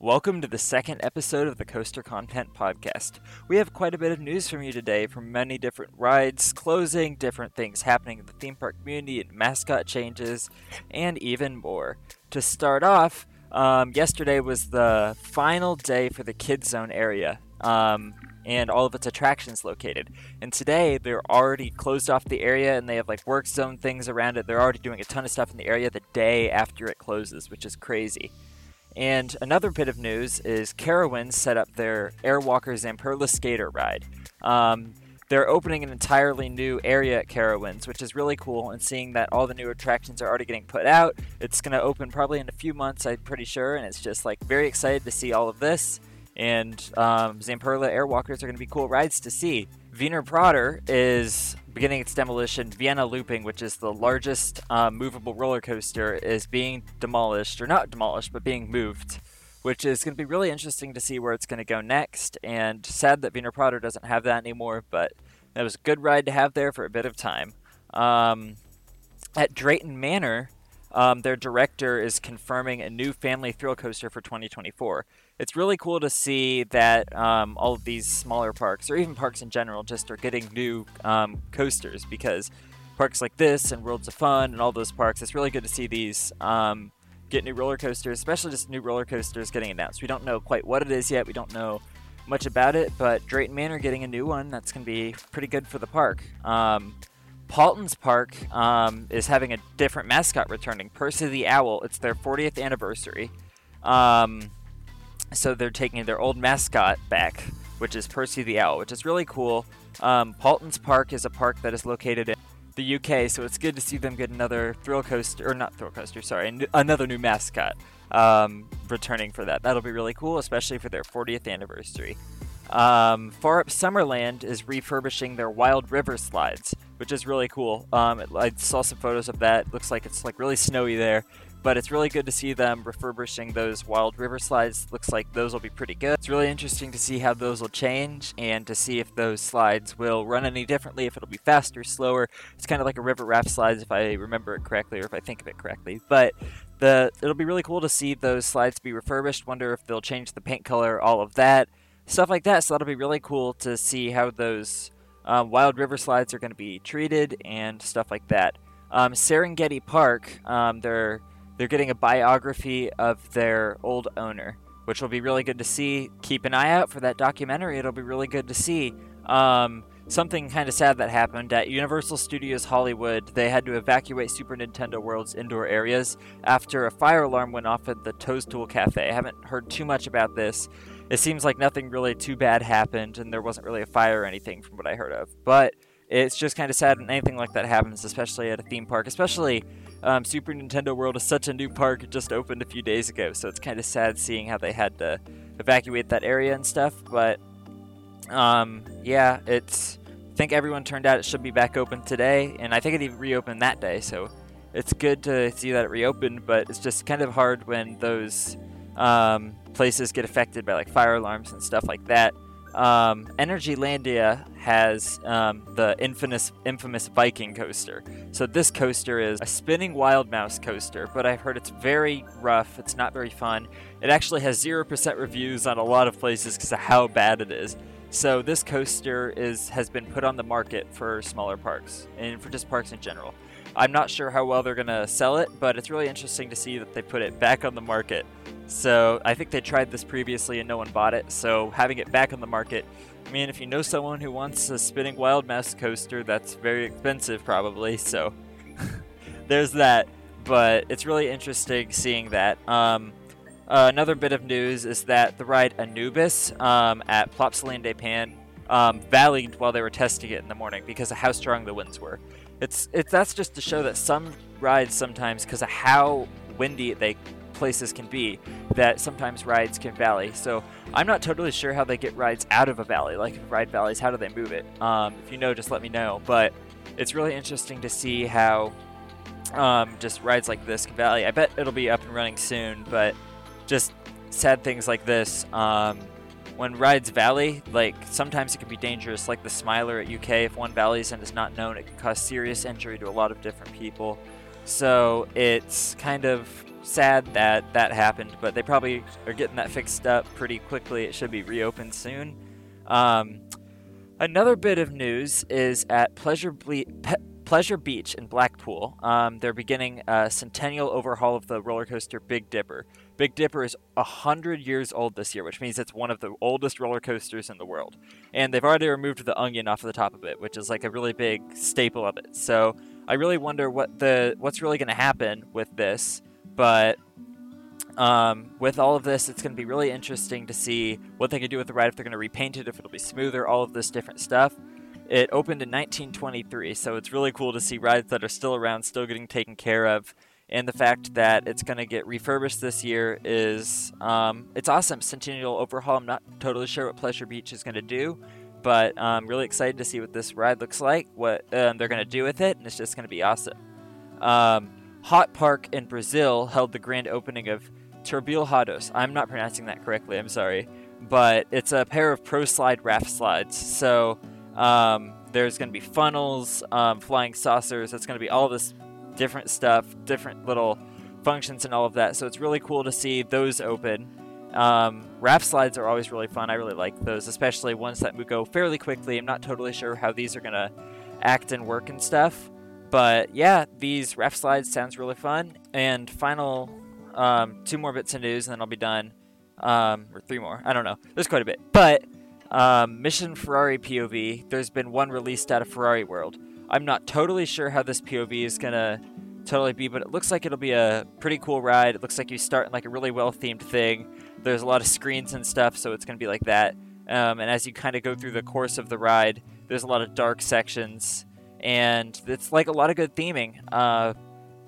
Welcome to the second episode of the Coaster Content Podcast. We have quite a bit of news from you today from many different rides closing, different things happening in the theme park community, and mascot changes, and even more. To start off, yesterday was the final day for the Kid Zone area and all of its attractions located. And today, they're already closed off the area and they have like work zone things around it. They're already doing a ton of stuff in the area the day after it closes, which is crazy. And another bit of news is Carowinds set up their Airwalker Zamperla skater ride. They're opening an entirely new area at Carowinds, which is really cool. And seeing that all the new attractions are already getting put out, it's going to open probably in a few months, I'm pretty sure. And it's just like very excited to see all of this. And Zamperla Airwalkers are going to be cool rides to see. Wiener Prater is beginning its demolition. Vienna looping, which is the largest movable roller coaster, is being demolished, or not demolished, but being moved, which is going to be really interesting to see where it's going to go next. And sad that Wiener Prater doesn't have that anymore, but that was a good ride to have there for a bit of time. At Drayton Manor, their director is confirming a new family thrill coaster for 2024. It's really cool to see that all of these smaller parks, or even parks in general, just are getting new coasters, because parks like this and Worlds of Fun and all those parks, it's really good to see these get new roller coasters, especially just new roller coasters getting announced. We don't know quite what it is yet. We don't know much about it, but Drayton Manor getting a new one, that's going to be pretty good for the park. Paultons Park is having a different mascot returning, Percy the Owl. It's their 40th anniversary. So they're taking their old mascot back, which is Percy the Owl, which is really cool. Paultons Park is a park that is located in the UK, so it's good to see them get another thrill coaster, or not thrill coaster, sorry, another new mascot returning for that. That'll be really cool, especially for their 40th anniversary. Far Up Summerland is refurbishing their Wild River slides, which is really cool. I saw some photos of that. It looks like it's like really snowy there. But it's really good to see them refurbishing those Wild River slides. Looks like those will be pretty good. It's really interesting to see how those will change and to see if those slides will run any differently, if it'll be faster, slower. It's kind of like a river raft slides, if I remember it correctly, or if I think of it correctly. But it'll be really cool to see those slides be refurbished. Wonder if they'll change the paint color, all of that, stuff like that. So that'll be really cool to see how those Wild River slides are going to be treated and stuff like that. Serengeti Park, they're getting a biography of their old owner, which will be really good to see. Keep an eye out for that documentary. It'll be really good to see. Something kind of sad that happened at Universal Studios Hollywood. They had to evacuate Super Nintendo World's indoor areas after a fire alarm went off at the Toadstool Cafe. I haven't heard too much about this. It seems like nothing really too bad happened, and there wasn't really a fire or anything from what I heard of. But it's just kind of sad when anything like that happens, especially at a theme park, especially Super Nintendo World is such a new park. It just opened a few days ago, so it's kind of sad seeing how they had to evacuate that area and stuff. But yeah, I think everyone turned out it should be back open today, and I think it even reopened that day, so it's good to see that it reopened. But it's just kind of hard when those places get affected by like fire alarms and stuff like that. Energylandia has the infamous Viking coaster. So this coaster is a spinning wild mouse coaster, but I've heard it's very rough. It's not very fun. It actually has 0% reviews on a lot of places because of how bad it is. So this coaster has been put on the market for smaller parks and for just parks in general. I'm not sure how well they're going to sell it, but it's really interesting to see that they put it back on the market. So I think they tried this previously and no one bought it, so having it back on the market, I mean, if you know someone who wants a spinning wild mouse coaster, that's very expensive probably, so there's that. But it's really interesting seeing that. Another bit of news is that the ride Anubis at Plopsaland De Panne valleyed while they were testing it in the morning because of how strong the winds were. That's just to show that some rides sometimes, because of how windy places can be, that sometimes rides can valley. So I'm not totally sure how they get rides out of a valley. Like if ride valleys, how do they move it? If you know, just let me know. But it's really interesting to see how just rides like this can valley. I bet it'll be up and running soon, but just sad things like this. When rides valley, like sometimes it can be dangerous, like the Smiler at UK. If one valleys and is not known, it can cause serious injury to a lot of different people. So it's kind of sad that that happened, but they probably are getting that fixed up pretty quickly. It should be reopened soon. Another bit of news is at Pleasure Beach in Blackpool, they're beginning a centennial overhaul of the roller coaster Big Dipper. Big Dipper is 100 years old this year, which means it's one of the oldest roller coasters in the world. And they've already removed the onion off of the top of it, which is like a really big staple of it. So I really wonder what's really going to happen with this. But with all of this, it's going to be really interesting to see what they can do with the ride, if they're going to repaint it, if it'll be smoother, all of this different stuff. It opened in 1923, so it's really cool to see rides that are still around, still getting taken care of. And the fact that it's going to get refurbished this year is, it's awesome. Centennial overhaul. I'm not totally sure what Pleasure Beach is going to do, but I'm really excited to see what this ride looks like, what they're going to do with it, and it's just going to be awesome. Hot Park in Brazil held the grand opening of Turbilhados. I'm not pronouncing that correctly, I'm sorry. But it's a pair of ProSlide raft slides, so... there's going to be funnels, flying saucers. It's going to be all this different stuff, different little functions and all of that. So it's really cool to see those open. Raft slides are always really fun. I really like those, especially ones that go fairly quickly. I'm not totally sure how these are going to act and work and stuff. But yeah, these raft slides sounds really fun. And final two more bits of news, and then I'll be done. Or three more. I don't know. There's quite a bit. But... Mission Ferrari POV, there's been one released out of Ferrari World. I'm not totally sure how this POV is going to totally be, but it looks like it'll be a pretty cool ride. It looks like you start in like a really well-themed thing. There's a lot of screens and stuff, so it's going to be like that. And as you kind of go through the course of the ride, there's a lot of dark sections, and it's like a lot of good theming.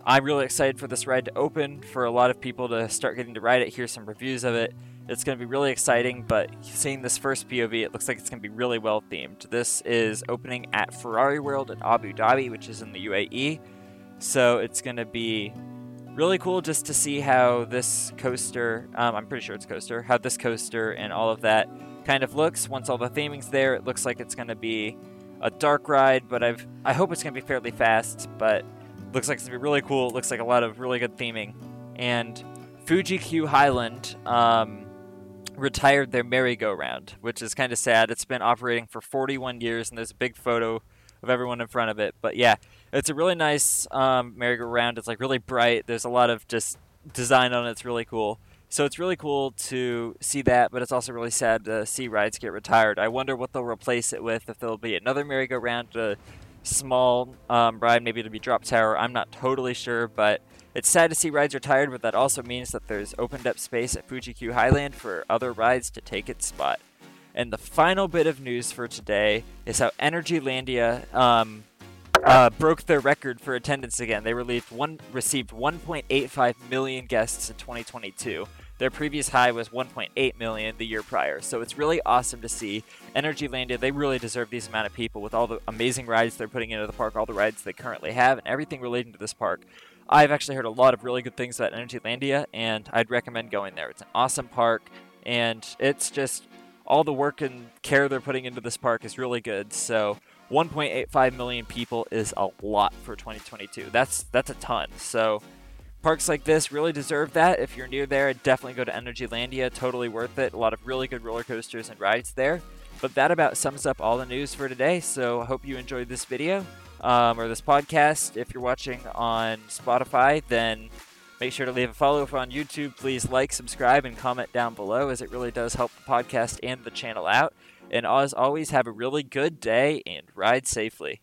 I'm really excited for this ride to open, for a lot of people to start getting to ride it, hear some reviews of it. It's going to be really exciting, but seeing this first POV, it looks like it's going to be really well themed. This is opening at Ferrari World in Abu Dhabi, which is in the UAE. So it's going to be really cool just to see how this coaster, I'm pretty sure it's coaster, how this coaster and all of that kind of looks. Once all the theming's there, it looks like it's going to be a dark ride, but I hope it's going to be fairly fast, but it looks like it's going to be really cool. It looks like a lot of really good theming. And Fuji-Q Highland, retired their merry-go-round, which is kind of sad. It's been operating for 41 years, and there's a big photo of everyone in front of it. But yeah, it's a really nice merry-go-round. It's like really bright. There's a lot of just design on it. It's really cool. So it's really cool to see that, but it's also really sad to see rides get retired. I wonder what they'll replace it with, if there'll be another merry-go-round, a small ride, maybe it'll be Drop Tower. I'm not totally sure, but it's sad to see rides retired, but that also means that there's opened up space at Fuji-Q Highland for other rides to take its spot. And the final bit of news for today is how Energylandia broke their record for attendance again. They received 1.85 million guests in 2022. Their previous high was 1.8 million the year prior. So it's really awesome to see Energylandia. They really deserve these amount of people with all the amazing rides they're putting into the park, all the rides they currently have, and everything relating to this park. I've actually heard a lot of really good things about Energylandia, and I'd recommend going there. It's an awesome park, and it's just all the work and care they're putting into this park is really good. So 1.85 million people is a lot for 2022. That's a ton. So parks like this really deserve that. If you're near there, definitely go to Energylandia. Totally worth it. A lot of really good roller coasters and rides there. But that about sums up all the news for today. So I hope you enjoyed this video or this podcast. If you're watching on Spotify, then make sure to leave a follow. If on YouTube, please like, subscribe, and comment down below, as it really does help the podcast and the channel out. And as always, have a really good day and ride safely.